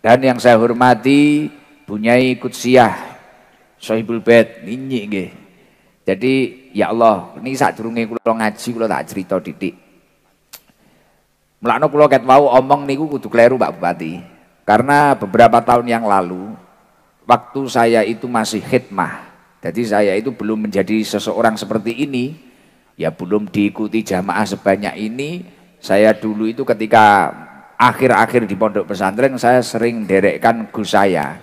Dan yang saya hormati Bunyai Kudsiyah Sohibul Bait ini nggih. Jadi ya Allah, ini sadurunge kula ngaji kula tak cerita titik. Mulane kula ket wau omong niku kudu kleru Pak Bupati. Karena beberapa tahun yang lalu waktu saya itu masih khidmah. Jadi saya itu belum menjadi seseorang seperti ini. Ya belum diikuti jamaah sebanyak ini. Saya dulu itu ketika akhir-akhir di pondok pesantren saya sering derekkan Gus saya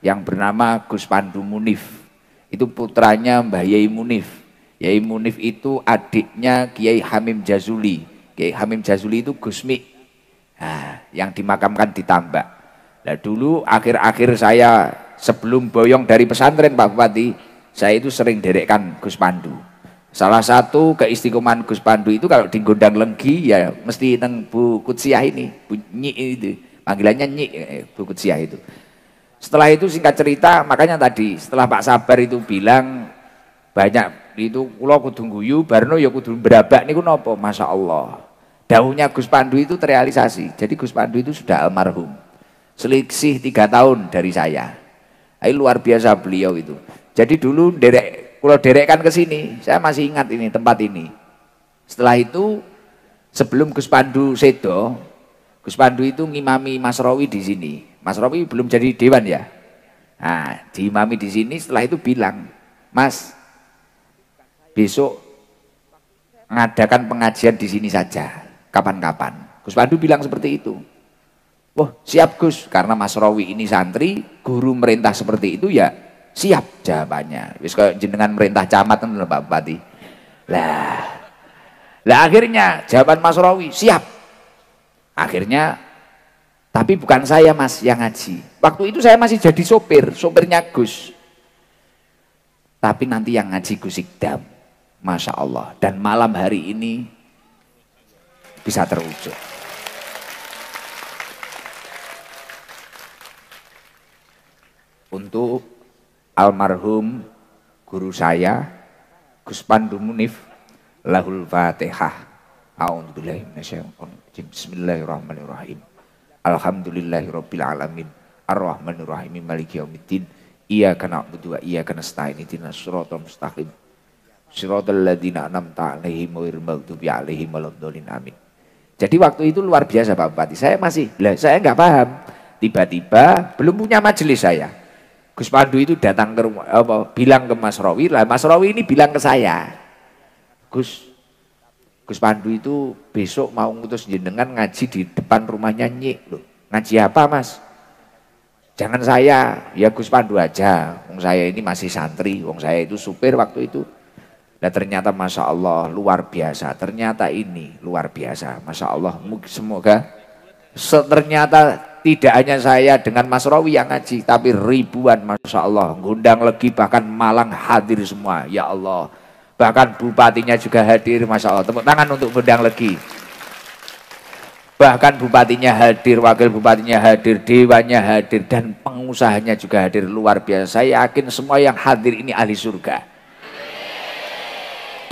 yang bernama Gus Pandu Munif, itu putranya Mbah Yai Munif. Yai Munif itu adiknya Kiai Hamim Jazuli. Kiai Hamim Jazuli itu Gusmi, nah, yang dimakamkan di Tambak. Nah, dulu akhir-akhir saya sebelum boyong dari pesantren Pak Bupati, saya itu sering derekkan Gus Pandu. Salah satu keistiqomahan Gus Pandu itu kalau digondang lenggi ya mesti teng Bu Kudsiyah ini, Bu Nyi itu, panggilannya Nyi Bu Kudsiyah itu. Setelah itu singkat cerita, makanya tadi setelah Pak Sabar itu bilang banyak itu kula kudu guyu barno ya kudu berabak niku napa, Masya Allah daunnya Gus Pandu itu terrealisasi. Jadi Gus Pandu itu sudah almarhum selisih 3 tahun dari saya. Ini luar biasa beliau itu. Jadi dulu derek kula derekkan ke sini, saya masih ingat ini tempat ini. Setelah itu sebelum Gus Pandu sedo, Gus Pandu itu ngimami Mas Rawi di sini. Mas Rawi belum jadi dewan ya. Nah, diimami di sini, setelah itu bilang, "Mas, besok ngadakan pengajian di sini saja, kapan-kapan." Gus Pandu bilang seperti itu. "Wah, siap Gus, karena Mas Rawi ini santri, guru merintah seperti itu ya, siap jawabannya." Wis kayak jenengan merintah camat lho Pak Bupati. Lah akhirnya jawaban Mas Rawi, "Siap." Akhirnya tapi bukan saya Mas yang ngaji. Waktu itu saya masih jadi sopir, sopirnya Gus. Tapi nanti yang ngaji Gus Iqdam, Masya Allah. Dan malam hari ini bisa terwujud. Untuk almarhum guru saya, Gus Pandu Munif, lahul fatihah. Bismillahirrahmanirrahim. Alhamdulillahirrabbilalamin Ar-Rahmanirrahim maliki yaumiddin Iyyaka na'budu wa iyyaka nasta'in ihdinas shiratal mustaqim shiratal ladzina an'amta 'alaihim ghairil maghdubi 'alaihim waladdallin amin. Jadi waktu itu luar biasa Pak Bupati. Saya masih, saya nggak paham. Tiba-tiba belum punya majelis saya. Gus Pandu itu datang ke rumah, bilang ke Mas Rawi, lah Mas Rawi ini bilang ke saya, Gus Pandu itu besok mau ngutus jenengan ngaji di depan rumahnya Nyi loh. Ngaji apa Mas? Jangan saya, ya Gus Pandu aja. Wong saya ini masih santri, wong saya itu supir waktu itu. Nah ternyata Masya Allah luar biasa, ternyata ini luar biasa. Masya Allah semoga ternyata tidak hanya saya dengan Mas Rawi yang ngaji, tapi ribuan Masya Allah. Gondang legi bahkan Malang hadir semua, ya Allah. Bahkan bupatinya juga hadir, Masya Allah. Tepuk tangan untuk Gondang Legi. Bahkan bupatinya hadir, wakil bupatinya hadir, dewannya hadir, dan pengusahanya juga hadir. Luar biasa. Saya yakin semua yang hadir ini ahli surga.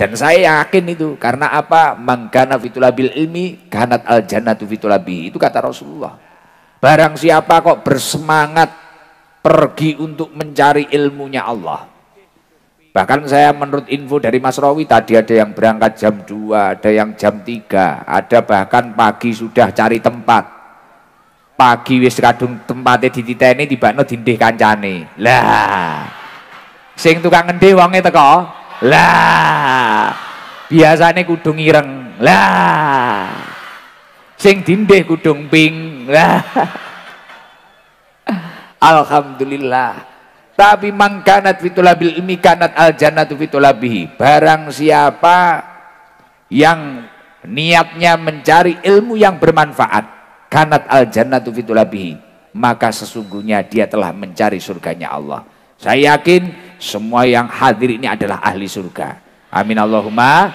Dan saya yakin itu. Karena apa? Mangkana fitulabil ilmi, kanat al jannatu fitulabi. Itu kata Rasulullah. Barang siapa kok bersemangat pergi untuk mencari ilmunya Allah. Bahkan saya menurut info dari Mas Rawi tadi ada yang berangkat jam 2, ada yang jam 3, ada bahkan pagi sudah cari tempat. Pagi wis kadung tempatnya dititeni tibakno dindih kancane. Lah. Sing tukang ngendi wonge teko. Lah. Biasane kudu ngireng. Lah. Sing dindih kudu ping. Lah. Alhamdulillah. Tapi mangkanat fitulabil ilmi kanat aljannatu fitulabihi. Barang siapa yang niatnya mencari ilmu yang bermanfaat, kanat aljannatu fitulabihi, maka sesungguhnya dia telah mencari surganya Allah. Saya yakin semua yang hadir ini adalah ahli surga. Amin Allahumma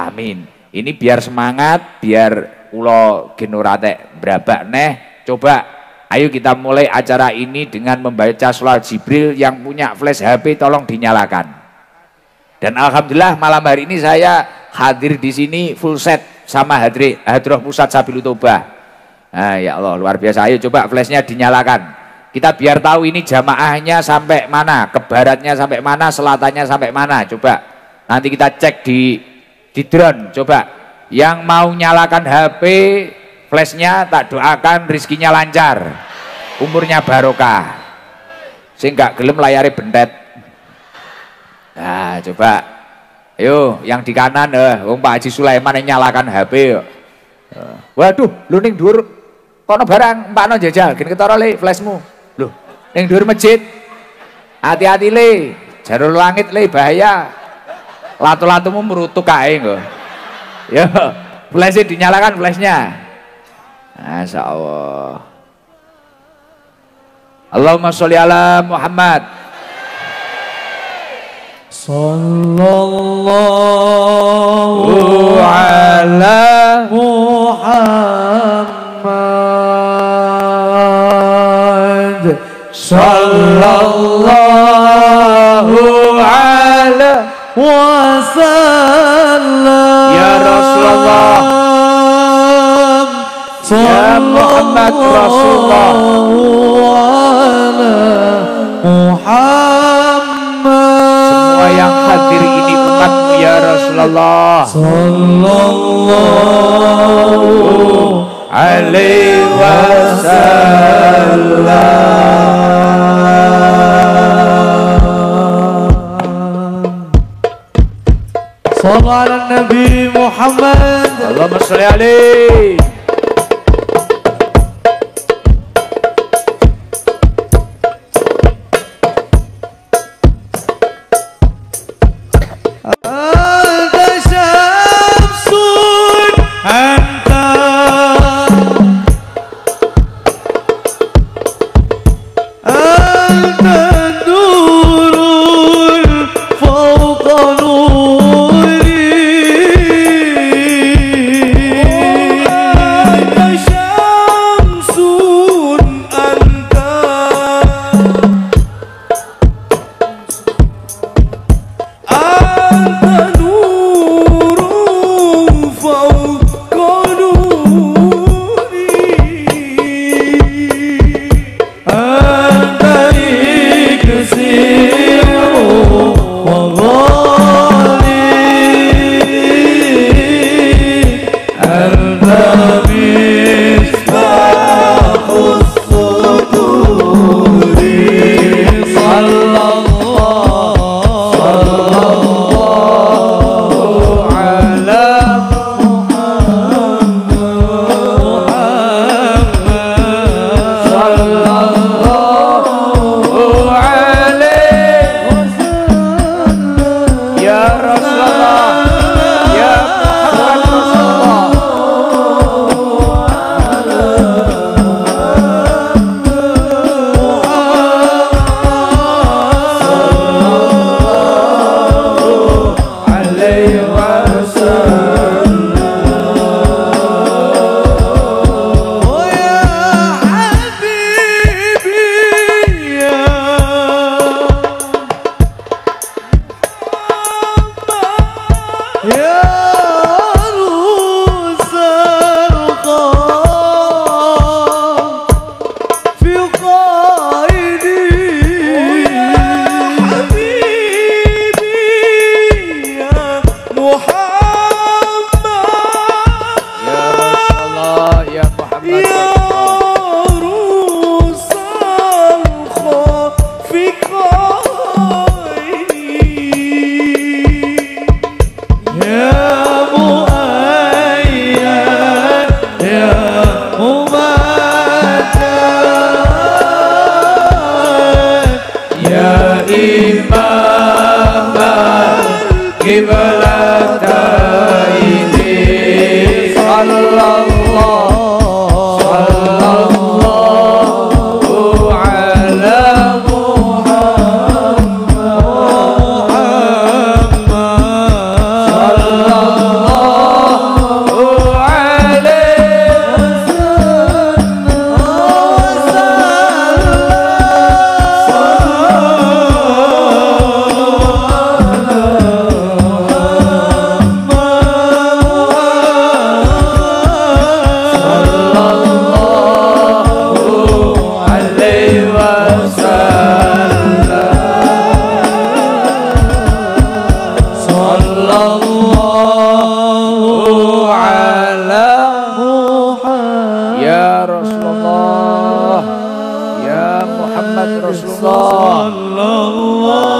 amin. Ini biar semangat, biar kula genurate brabak neh. Coba ayo kita mulai acara ini dengan membaca sholawat Jibril. Yang punya flash HP tolong dinyalakan. Dan alhamdulillah malam hari ini saya hadir di sini full set sama Hadroh Pusat Sabilutoba. Nah, ya Allah, luar biasa. Ayo coba flashnya dinyalakan. Kita biar tahu ini jamaahnya sampai mana, ke baratnya sampai mana, selatannya sampai mana. Coba nanti kita cek di drone. Coba yang mau nyalakan HP flashnya, tak doakan rizkinya lancar, umurnya barokah. Sing gak gelem layari bentet. Nah, coba. Ayo, yang di kanan, Pak Haji Sulaiman yang nyalakan HP. Yuk. Waduh, lu ning dhuwur kono barang, Mbak No jajal, gini ketara le flashmu. Loh, ning dhuwur masjid. Hati-hati le, jalur langit le bahaya. Latu-latumu merutuk kae nggo. Yo, flash dinyalakan flashnya. Masya Allah. Allahumma sholli ala Muhammad sallallahu ala Muhammad sallallahu ala wasallam. Ya Rasulullah, ya Muhammad Rasulullah Muhammad. Semua yang hadir ini umatmu ya Rasulullah sallallahu alaihi wasallam. Shallallahu ala Nabi Muhammad. Allahumma sholli alaihi. Muhammad Rasulullah.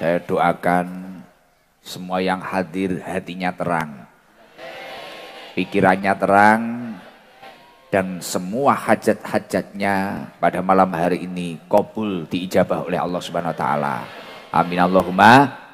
Saya doakan semua yang hadir hatinya terang, pikirannya terang, dan semua hajat-hajatnya pada malam hari ini qabul diijabah oleh Allah Subhanahu wa taala. Amin Allahumma